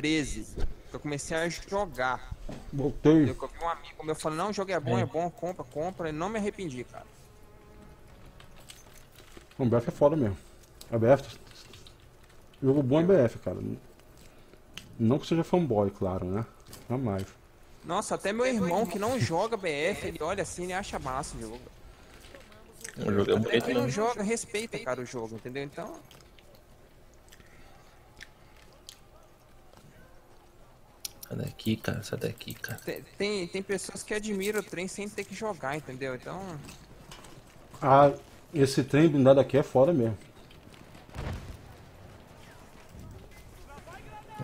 2013, que eu comecei a jogar. Voltei. Eu vi um amigo meu falando, não, o jogo é bom, compra, compra. E não me arrependi, cara. O BF é foda mesmo. A BF... Jogo bom é BF, cara. Não que seja fanboy, claro, né? Jamais. Nossa, até meu irmão que não joga BF, ele olha assim e acha massa o jogo. O jogo é bonito, né? Ele não joga, respeita, cara, o jogo, entendeu? Então... Sai daqui, cara, sai daqui, cara. Tem pessoas que admiram o trem sem ter que jogar, entendeu? Então... Ah, esse trem blindado aqui é foda mesmo.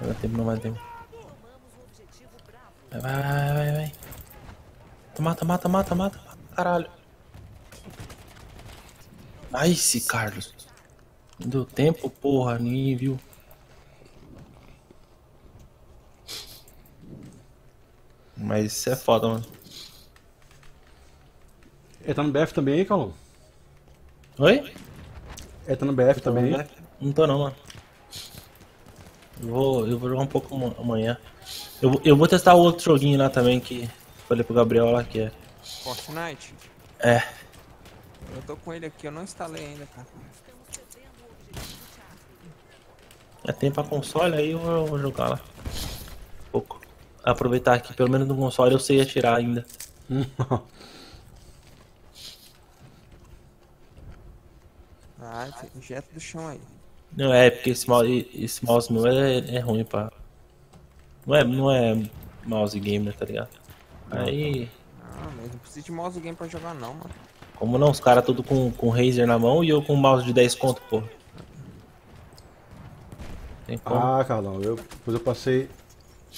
Não dá tempo, não dá tempo. Vai, vai, vai, vai. Mata, mata, mata, mata, mata, caralho. Nice, Carlos. Não deu tempo, porra, ninguém viu. Mas isso é foda, mano. Ele tá no BF também aí, Calão? Oi? Ele tá no BF também aí? Não tô não, mano. Eu vou jogar um pouco amanhã. Eu vou testar o outro joguinho lá também que falei pro Gabriel lá que é. Fortnite? É. Eu tô com ele aqui, eu não instalei ainda, cara. É, tem pra console aí, eu vou jogar lá. Um pouco. Aproveitar aqui, pelo menos no console eu sei atirar ainda. Ah, injeta do chão aí. Não, é porque esse mouse meu é ruim pra... Não é mouse game, né, tá ligado? Aí... Ah, mas não precisa de mouse game pra jogar não, mano. Como não? Os caras tudo com Razer na mão e eu com um mouse de 10 conto, pô. Tem como? Ah, Carlão, depois eu passei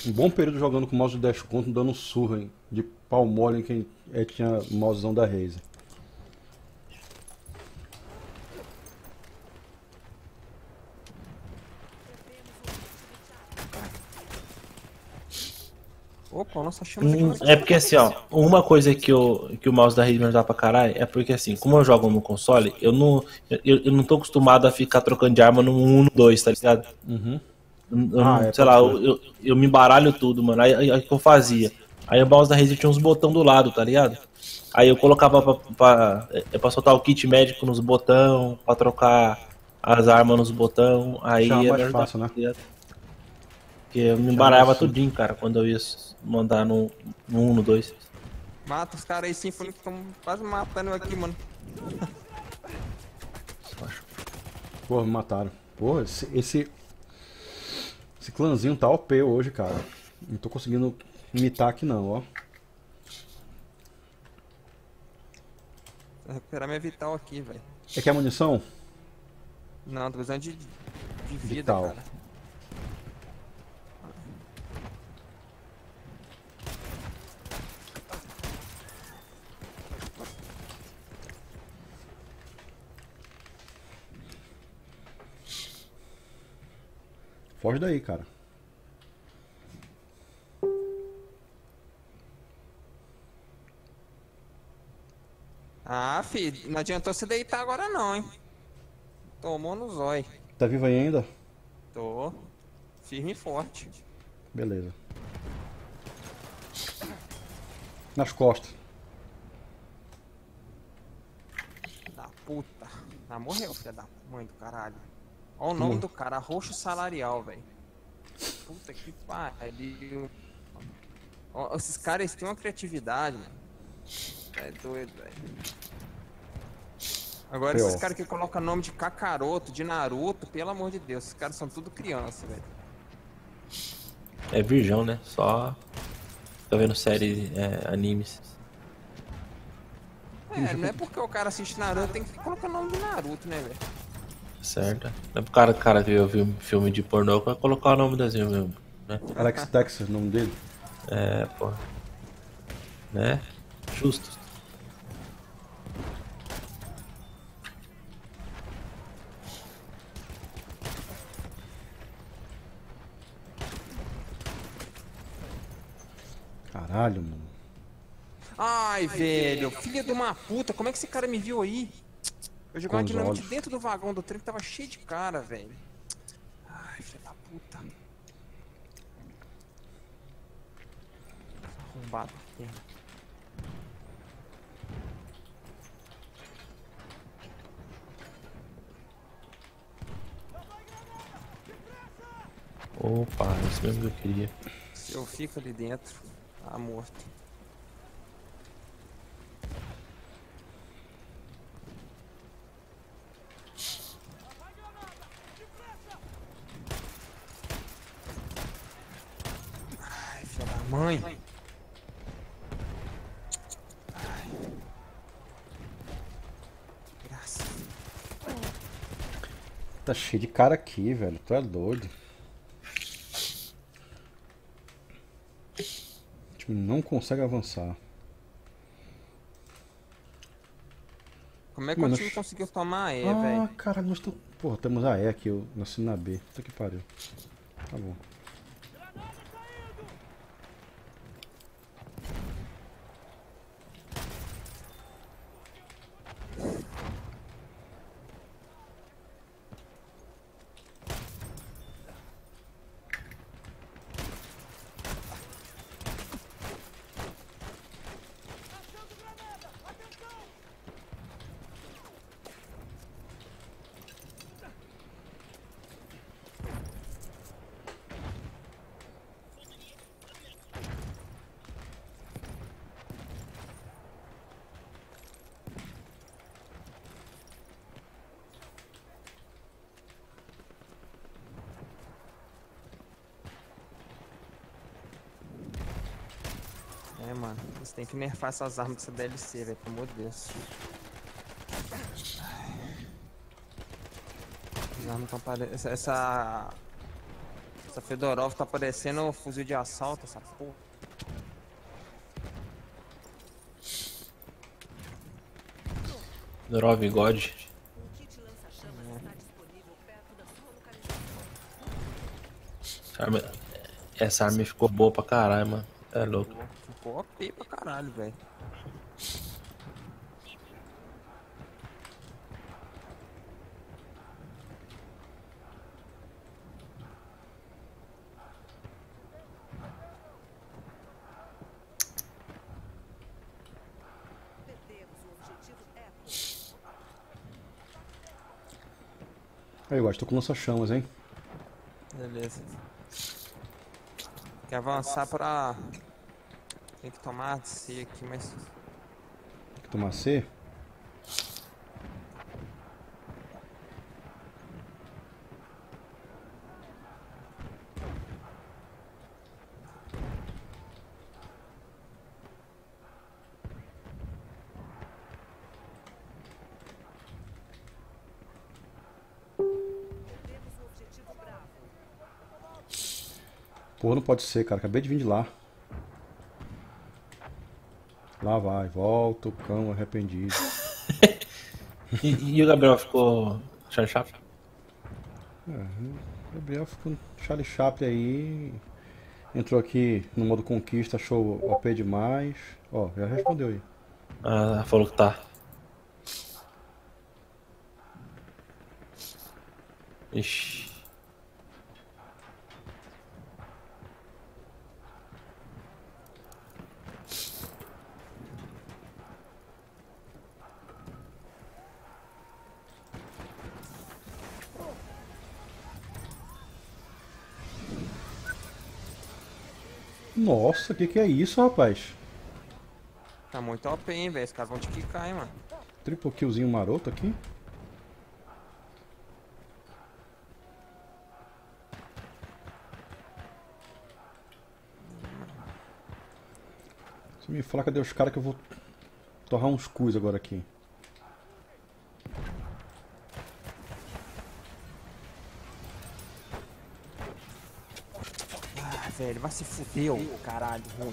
um bom período jogando com mouse de 10 conto, dando surra, hein, de pau mole em quem tinha mousezão da Razer. Opa, nossa, é porque assim, ó, uma coisa que o mouse da Razer me dá pra caralho é porque assim, como eu jogo no console, eu não tô acostumado a ficar trocando de arma no 1, no 2, tá ligado? Uhum. Eu me embaralho tudo, mano, aí que eu fazia. Aí o mouse da Razer tinha uns botão do lado, tá ligado? Aí eu colocava pra soltar o kit médico nos botão, pra trocar as armas nos botão, aí é mais fácil, né? Porque eu me embaralhava tudinho, cara, quando eu ia mandar no 1, no 2. Mata os caras aí, sim, que estão quase matando aqui, mano. Porra, me mataram. Porra, esse clãzinho tá OP hoje, cara. Não tô conseguindo imitar aqui não, ó. Vou recuperar minha vital aqui, velho. É que é munição? Não, tô precisando de vida, vital, cara. Foge daí, cara. Ah, filho, não adiantou se deitar agora não, hein. Tomou no zóio. Tá vivo aí ainda? Tô. Firme e forte. Beleza. Nas costas. Da puta. Ah, morreu, filha da mãe do caralho. Olha o nome do cara, arroxo salarial, velho. Puta que pariu. Ó, esses caras têm uma criatividade, mano. É doido, velho. Agora esses caras que colocam nome de Kakaroto, de Naruto, pelo amor de Deus, esses caras são tudo criança, velho. É virgão, né? Só... Tá vendo séries, animes. É, não é porque o cara assiste Naruto, tem que colocar o nome de Naruto, né, velho? Certo. É pro cara que viu filme de pornô, vai colocar o nome do desenho mesmo, né? Alex Texas, o nome dele? É, pô. Né? Justo. Caralho, mano. Ai, velho. Filha de uma puta, como é que esse cara me viu aí? Eu joguei uma dinamite dentro do vagão do trem que tava cheio de cara, velho. Ai, filha da puta. arrombado. Opa, isso mesmo que eu queria. Se eu fico ali dentro, tá morto. Ai, filha da mãe. Ai. Graça. Tá cheio de cara aqui, velho. Tu é doido. Não consegue avançar. Como é que o time conseguiu tomar a E, velho? Ah, cara, nós estamos... Porra, temos a E aqui, eu nasci na B. Puta que pariu. Tá bom. É, mano, você tem que nerfar essas armas dessa DLC, velho, pelo amor de Deus. As armas estão parecendo... Essa Fedorov tá parecendo um fuzil de assalto, essa porra. Fedorov God. Essa arma ficou boa pra caralho, mano. É louco. Ficou OP pra caralho, velho. Aí, eu gosto, tô com lança-chamas, hein? Beleza. Tem que avançar pra... Tem que tomar C aqui, mas... Tem que tomar C? Porra, não pode ser, cara. Acabei de vir de lá. Lá vai, volta o cão arrependido. E o Gabriel ficou Charlie Chaplin? É, o Gabriel ficou Charlie Chaplin aí. Entrou aqui no modo conquista, achou OP demais. Ó, já respondeu aí. Ah, falou que tá. Ixi. Nossa, que é isso, rapaz? Tá muito OP, hein, velho? Os caras vão te quicar, hein, mano? Triple killzinho maroto aqui. Se me falar cadê os caras que eu vou torrar uns cus agora aqui. Velho, vai se fuder, caralho, ruim.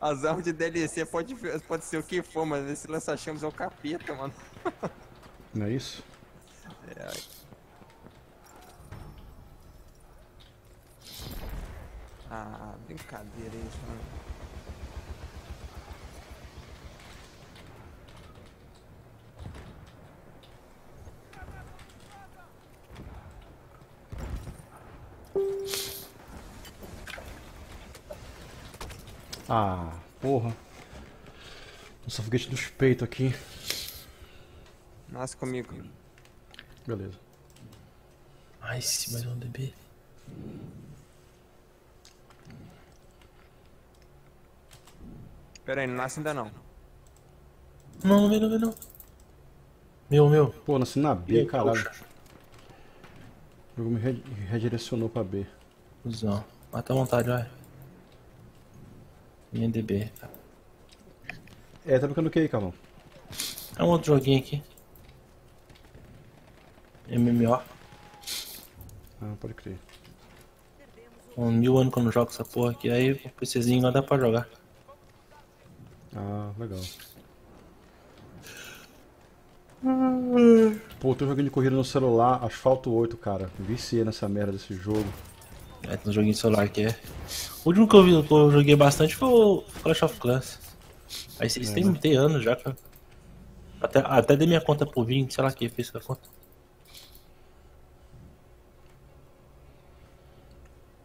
As armas de DLC pode ser o que for, mas esse lança-chamas é o capeta, mano. Não é isso? É. Ah, brincadeira isso, mano. Ah, porra. Nossa, foguete dos peitos aqui. Nasce comigo. Beleza. Ai, se mais um bebê. Pera aí, não nasce ainda não. Não, não vem, não vem, não. Meu. Pô, nasci na B, caralho. Poxa. O jogo me redirecionou pra B. Fusão. Mata à vontade, vai. MDB. É, tá brincando o que aí, Carlão? É um outro joguinho aqui. MMO. Ah, pode crer. Um 1000 anos que eu não jogo essa porra aqui, aí o PCzinho lá dá pra jogar. Ah, legal. Pô, tô jogando de corrida no celular, Asfalto 8, cara. Viciei nessa merda desse jogo. É, tem um joguinho de celular aqui, é. O último que eu joguei bastante foi o Clash of Clans. Aí eles têm anos já, cara. Até dei minha conta por 20, sei lá quem fez essa conta.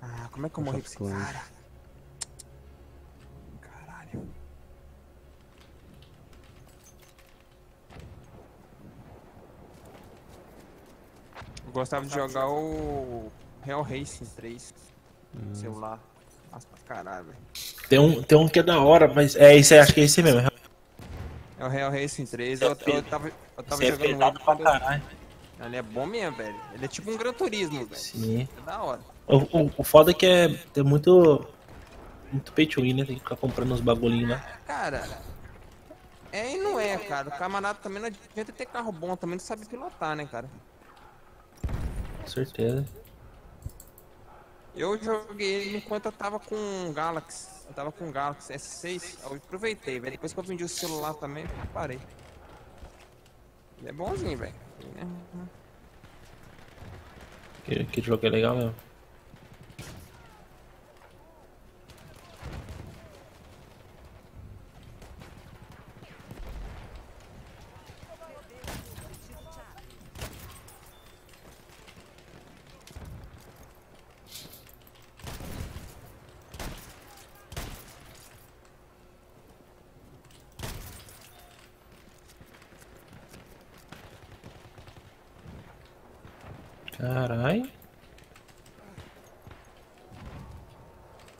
Ah, como é que eu morri com esse cara? Caralho. Eu gostava de jogar o Real Racing 3. Celular. Nossa, caralho, velho. Tem um que é da hora, mas é isso aí, acho que é esse mesmo. É o Real Racing 3, eu tava jogando muito pra caralho. Ele é bom mesmo, velho. Ele é tipo um Gran Turismo, velho. Sim. É da hora. O foda é que é muito pay to win, né? Tem que ficar comprando uns bagulhinhos lá. Né? Cara, é e não é, cara. O camarada também não adianta ter carro bom, também não sabe pilotar, né, cara? Com certeza. Eu joguei ele enquanto eu tava com um Galaxy. Eu tava com um Galaxy S6, eu aproveitei, velho. Depois que eu vendi o celular também, eu parei. Ele é bonzinho, velho. Que jogo é legal mesmo.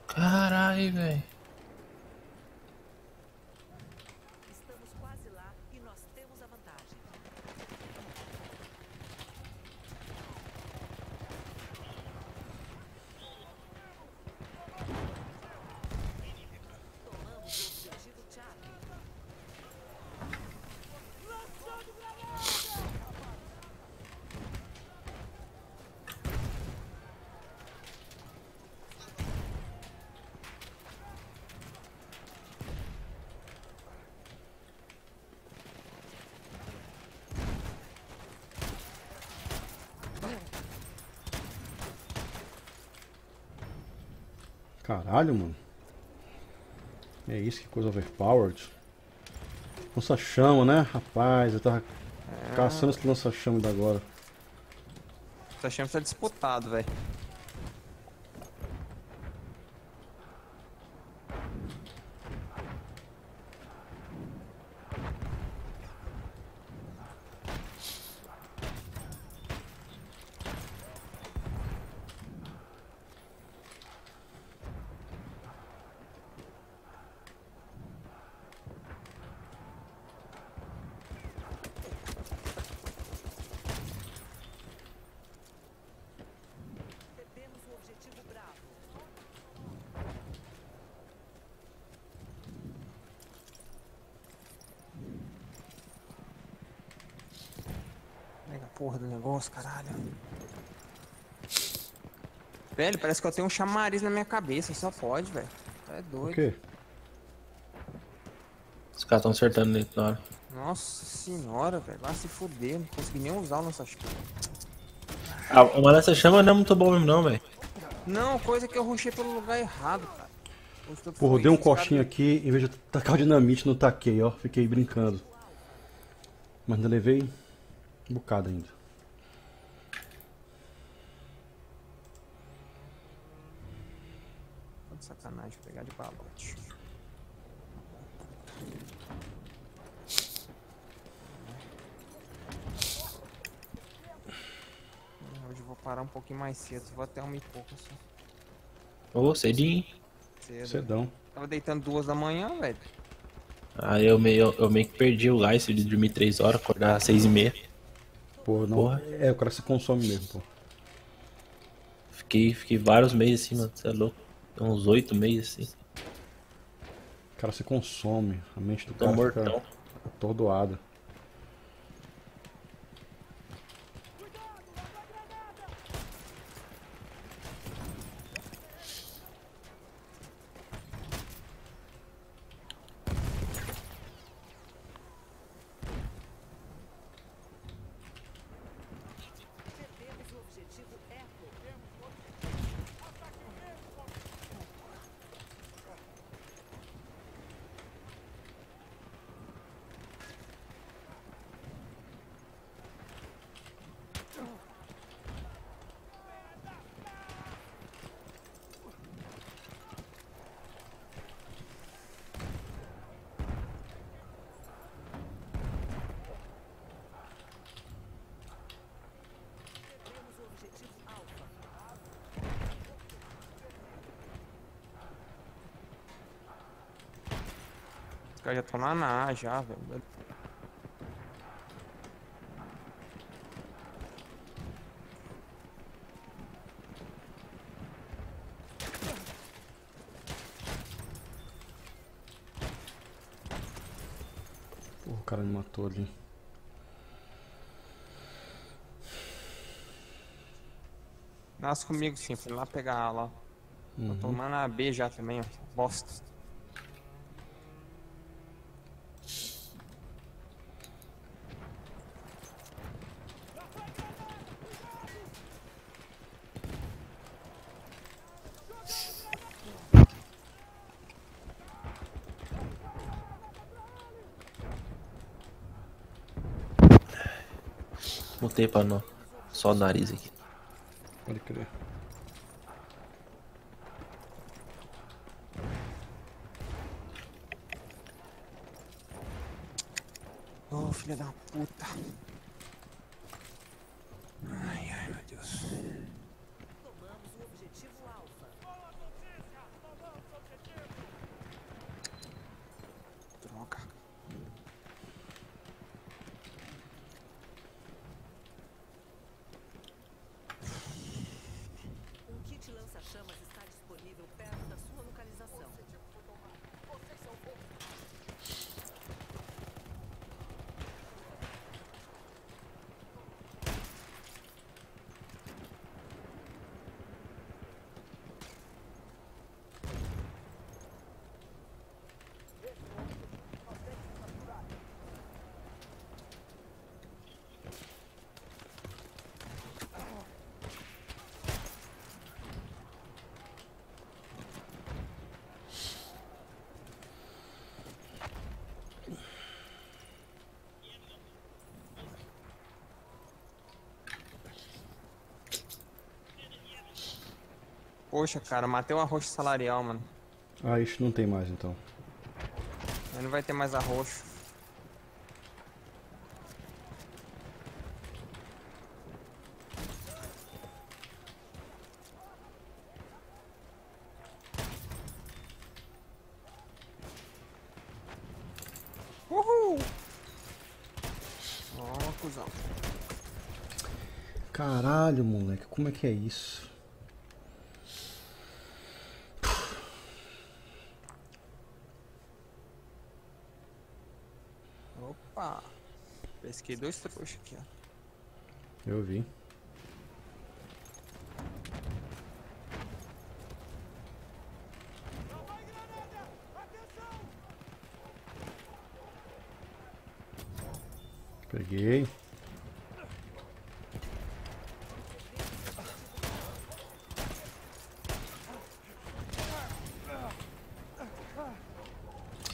Carai, velho. Estamos quase lá e nós temos a vantagem. Tomamos o objetivo Charlie. Caralho, mano. É isso, que coisa overpowered. Lança-chama, né? Rapaz, eu tava caçando esse lança-chama da agora. Lança-chama tá disputado, velho. Porra do negócio, caralho. Velho, parece que eu tenho um chamariz na minha cabeça, só pode, velho. É doido. O quê? Os caras estão acertando nele na hora. Nossa senhora, velho. Vai se fuder, não consegui nem usar o lança-chama. Ah, o lança-chama não é muito bom mesmo não, velho. Não, coisa que eu rushei pelo lugar errado, cara. Porra, eu dei um coxinho aqui, em vez de tacar o dinamite, não taquei, ó. Fiquei brincando. Mas ainda levei um bocado ainda. Sacanagem, pegar de balote. um pouquinho mais cedo, vou até 1 e pouco assim. Ô, cedinho. Cedão. Tava deitando 2 da manhã, velho. Ah, eu meio que perdi o live de dormir 3 horas, acordar 6 e meia. Porra, não. Porra. É, o cara se consome mesmo, pô. Fiquei vários meses assim, mano, você é louco. Uns 8 meses assim. O cara se consome, a mente do cara fica atordoada. Os caras já estão lá na A já, velho. Porra, o cara me matou ali. Nasce comigo sim, fui lá pegar a A lá. Uhum. Tô lá na B já também, ó. Bosta. Voltei pra não. Só o nariz aqui. Pode crer. Ô, filha da puta. Ai, ai, meu Deus. Tomamos o objetivo alfa. Droga. Chamas está disponível perto da sua localização. Poxa, cara, matei um arroxo salarial, mano. Ah, isso não tem mais, então. Não vai ter mais arroxo. Uhul! Ó, cuzão. Caralho, moleque, como é que é isso? Opa! Pesquei 2 trouxas aqui, ó. Eu vi. Não vai, granada! Atenção! Peguei.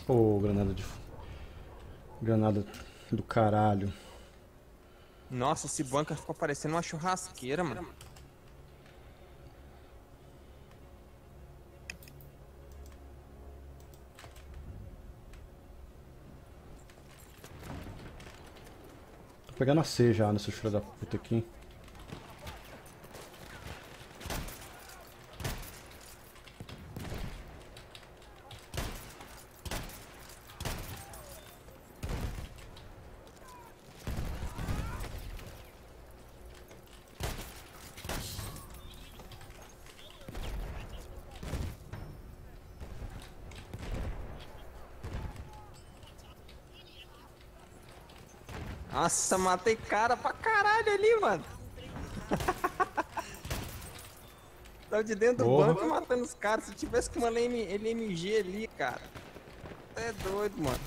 Ô, granada de fogo. Granada do caralho. Nossa, esse bunker ficou parecendo uma churrasqueira, mano. Tô pegando a C já nesse filho da puta aqui. Nossa, matei cara pra caralho ali, mano. Tava de dentro do banco matando os caras. Se tivesse com uma LMG ali, cara. É doido, mano.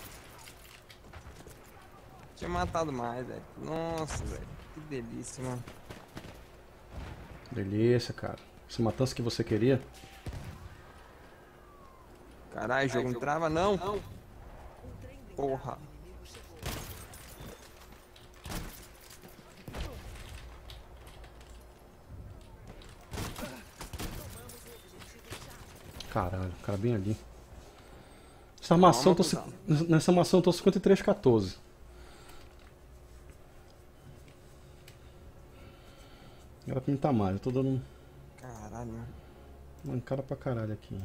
Tinha matado mais, velho. Nossa, velho. Que delícia, mano. Delícia, cara. Se matasse o que você queria. Caralho, jogo não trava, não. Porra. Caralho, o cara bem ali. Nessa armação eu tô 53-14. Era pra pintar mais, eu tô dando um... Caralho. Mancada pra caralho aqui.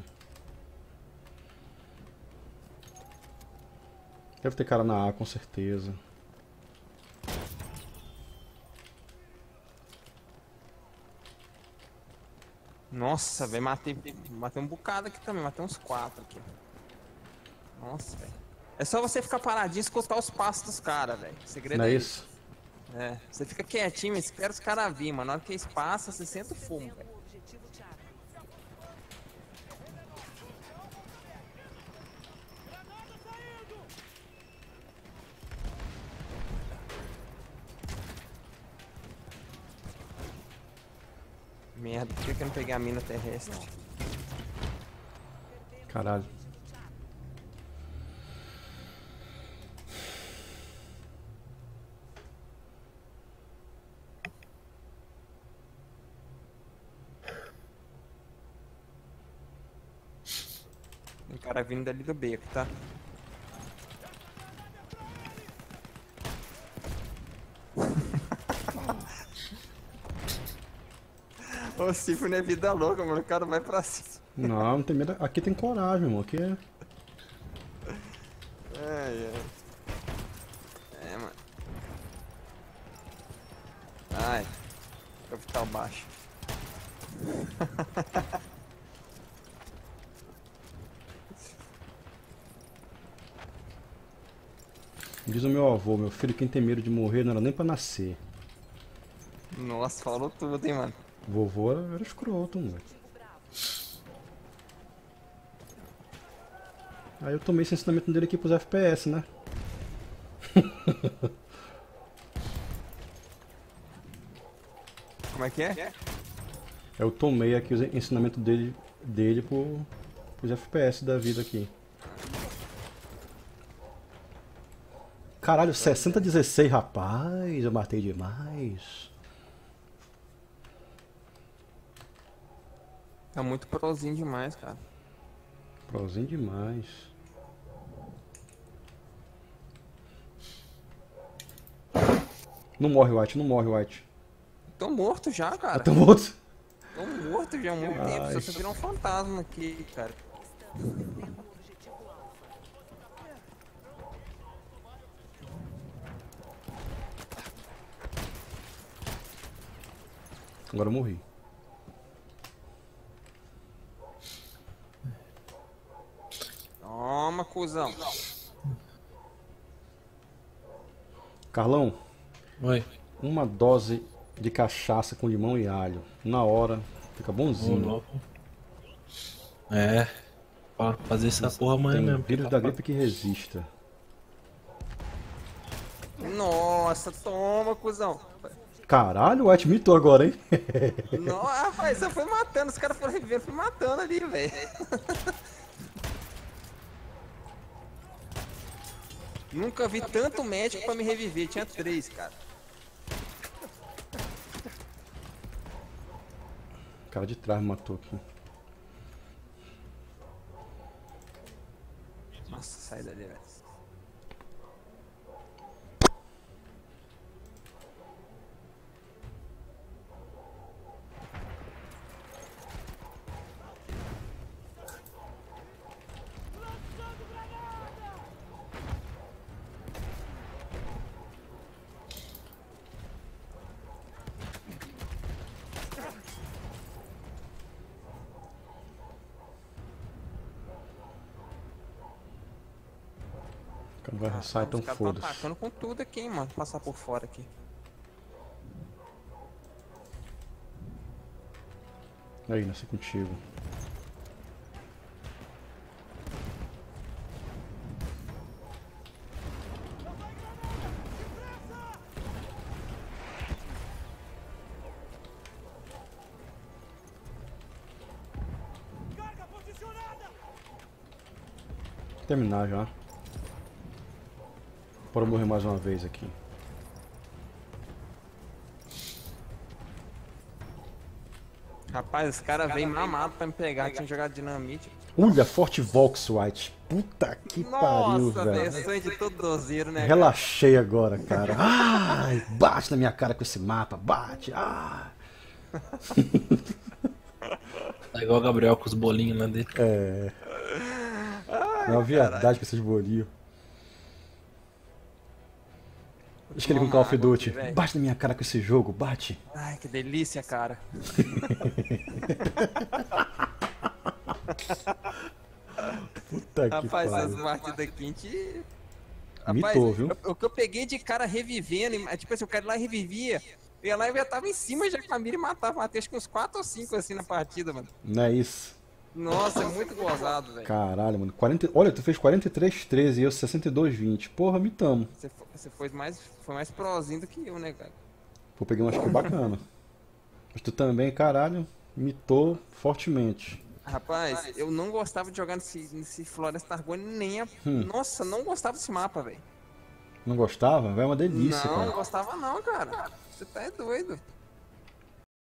Deve ter cara na A, com certeza. Nossa, velho, matei um bocado aqui também, matei uns 4 aqui. Nossa, velho. É só você ficar paradinho e escutar os passos dos caras, velho. Segredo é isso. É, você fica quietinho, espera os caras virem, mano. Na hora que eles passam, você senta o fumo, velho. Merda, por que eu não peguei a mina terrestre? Caralho. Tem cara vindo dali do beco, tá? O Cifre não é vida louca, mano. O cara vai pra cima. Não, não tem medo. Aqui tem coragem, mano. Aqui é... É, mano. Ai. Capital baixo. Diz o meu avô, meu filho, quem tem medo de morrer não era nem pra nascer. Nossa, falou tudo, hein, mano. Vovô era escroto, moleque. Aí eu tomei esse ensinamento dele aqui pros FPS, né? Como é que é? Eu tomei aqui o ensinamento dele pros FPS da vida aqui. Caralho, 60-16, rapaz, eu matei demais. Tá muito prozinho demais, cara. Prozinho demais. Não morre, White, não morre, White. Tô morto já, cara. Tô morto? Tô morto já há muito tempo, só virou um fantasma aqui, cara. Agora eu morri. Toma, cuzão. Carlão. Oi. Uma dose de cachaça com limão e alho. Na hora. Fica bonzinho. Oh, é. Pra fazer essa porra amanhã mesmo. Vírus da gripe que resista. Nossa, toma, cuzão. Caralho, o White mitou agora, hein? Nossa, rapaz, eu fui matando. Os caras foram revivendo, fui matando ali, velho. Nunca vi tanto médico pra me reviver, tinha 3, cara. O cara de trás me matou aqui. Nossa, sai dali, velho. Não vai arrasar, então foda-se. Os caras estão atacando com tudo aqui, hein, mano. Passar por fora aqui. Aí, nasci contigo. Terminar já. Bora morrer mais uma vez aqui. Rapaz, os caras vêm mamado pra me pegar. Tinha jogado dinamite. Olha, Forte Vox White. Puta que pariu, velho. Nossa, sonho de todo dozeiro, né? Relaxei cara? Agora, cara. Ai, bate na minha cara com esse mapa. Bate. Ah. Tá igual o Gabriel com os bolinhos lá dele. É. É uma verdade com esses bolinhos. Acho que ele com Call of Duty. Bate na minha cara com esse jogo, bate. Ai, que delícia, cara. Puta que pariu. Rapaz, as partidas aqui a gente... Mitou, viu? O que eu peguei de cara revivendo, tipo assim, o cara lá revivia, e lá eu já tava em cima já com a mira e matava. Matei acho que uns 4 ou 5 assim na partida, mano. Não é isso. Nossa, é muito gozado, velho. Caralho, mano. 40... Olha, tu fez 43,13 e eu 62,20. Porra, me tamo. Você foi mais prozinho do que eu, né, cara? Pô, peguei um acho que bacana. Mas tu também, caralho, mitou fortemente. Rapaz, eu não gostava de jogar nesse Floresta Argônia nem a... Nossa, não gostava desse mapa, velho. Não gostava? É uma delícia, cara. Não gostava não, cara. Você tá é doido.